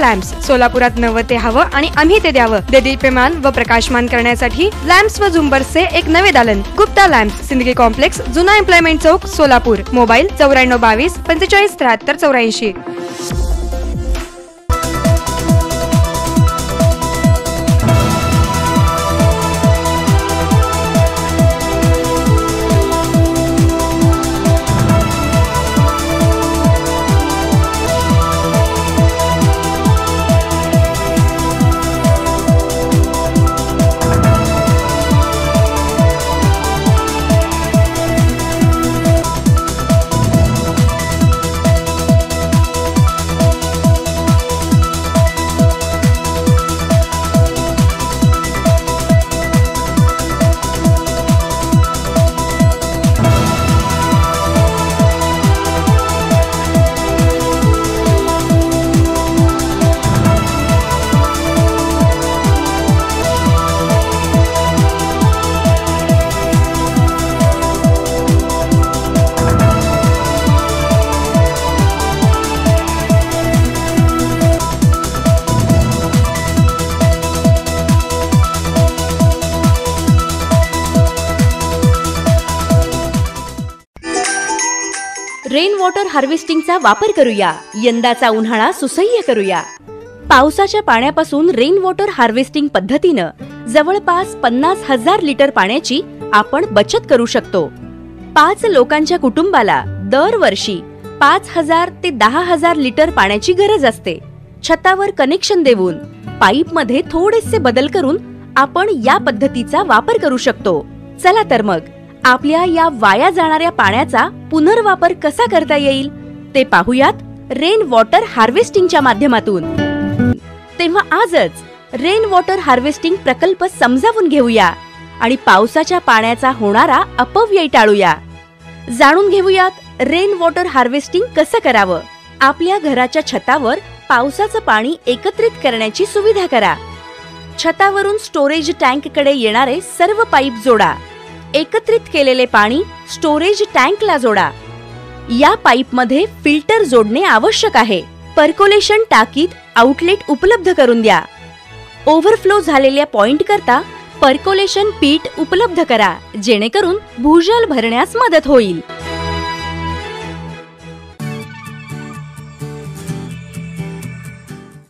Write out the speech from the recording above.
Lamps सोलापुरात नवं ते हवं आणि आम्ही ते द्यावं। दीप्यमान व प्रकाशमान करण्यासाठी लॅम्प्स व झुंबर्सचे एक नवे दालन। गुप्ता लॅम्प्स, सिंदगी कॉम्प्लेक्स, जुना एम्प्लॉयमेंट चौक, सोलापूर। मोबाईल 9422 45 73 84। रेन वॉटर हार्वेस्टिंगचा वापर करूया, यंदाचा उन्हाळा सुसह्य करूया। पावसाच्या पाण्यापासून रेन वॉटर हार्वेस्टिंग पद्धतीने जवळपास 50,000 लिटर पाण्याची आपण बचत करू शकतो। 5 लोकांच्या कुटुंबाला दरवर्षी 5,000 ते 10,000 लिटर पाण्याची गरज असते। छतावर कनेक्शन देऊन पाईप मध्ये थोडेसे बदल करून आपण या पद्धतीचा वापर करू शकतो। चला तर मग आपल्या या वाया जाणाऱ्या पाण्याचा पुनर्वापर कसा करता येईल ते पाहूयात रेन वॉटर हार्वेस्टिंगच्या माध्यमातून। तेव्हा आजच रेन वॉटर हार्वेस्टिंग प्रकल्प समजावून घेऊया आणि पावसाच्या पाण्याचा होणारा अपव्यय टाळूया। जाणून घेऊयात रेन वॉटर हार्वेस्टिंग कसं करावं। आपल्या घराच्या छतावर पावसाचं पाणी एकत्रित करण्याची सुविधा करा। छतावरून स्टोरेज टँक कडे येणारे सर्व पाईप जोडा। एकत्रित केलेले पाणी स्टोरेज टँकला जोडा। या पाईप मध्ये फिल्टर जोडणे आवश्यक आहे। परकोलेशन टाकीत आउटलेट उपलब्ध करून द्या। ओव्हरफ्लो झालेल्या पॉइंट करता परकोलेशन पीठ उपलब्ध करा, जेणेकरून भूजल भरण्यास मदत होईल।